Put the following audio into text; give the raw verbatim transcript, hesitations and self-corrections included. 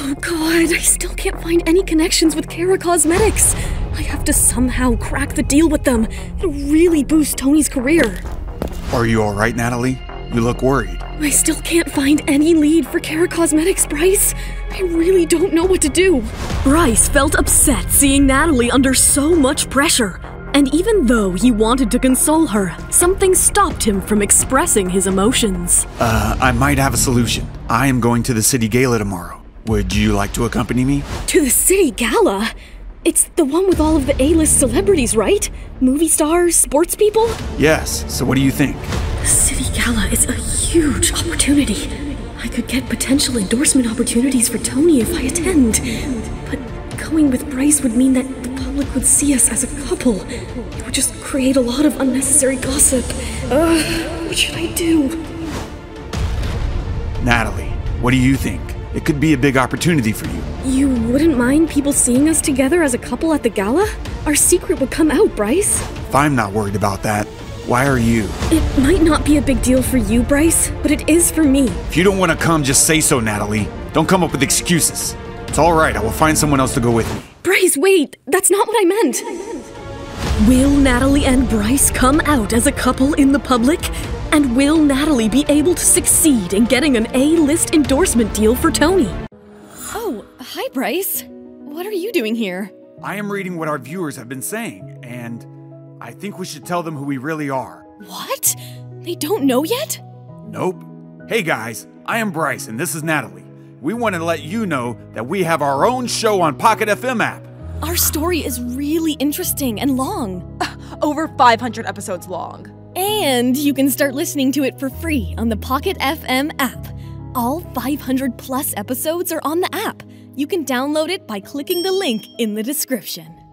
Oh god, I still can't find any connections with Kara Cosmetics. I have to somehow crack the deal with them. It'll really boost Tony's career. Are you alright, Natalie? You look worried. I still can't find any lead for Kara Cosmetics, Bryce. I really don't know what to do. Bryce felt upset seeing Natalie under so much pressure. And even though he wanted to console her, something stopped him from expressing his emotions. Uh, I might have a solution. I am going to the city gala tomorrow. Would you like to accompany me? To the city gala? It's the one with all of the A-list celebrities, right? Movie stars, sports people? Yes, so what do you think? The city gala is a huge opportunity. I could get potential endorsement opportunities for Tony if I attend. But going with Bryce would mean that would see us as a couple. It would just create a lot of unnecessary gossip. Uh, what should I do? Natalie, what do you think? It could be a big opportunity for you. You wouldn't mind people seeing us together as a couple at the gala? Our secret would come out, Bryce. If I'm not worried about that, why are you? It might not be a big deal for you, Bryce, but it is for me. If you don't want to come, just say so, Natalie. Don't come up with excuses. It's all right, I will find someone else to go with me. Bryce, wait! That's not what I meant! Will Natalie and Bryce come out as a couple in the public? And will Natalie be able to succeed in getting an A-list endorsement deal for Tony? Oh, hi Bryce. What are you doing here? I am reading what our viewers have been saying, and I think we should tell them who we really are. What? They don't know yet? Nope. Hey guys, I am Bryce and this is Natalie. We want to let you know that we have our own show on Pocket F M app. Our story is really interesting and long. Over five hundred episodes long. And you can start listening to it for free on the Pocket F M app. All five hundred plus episodes are on the app. You can download it by clicking the link in the description.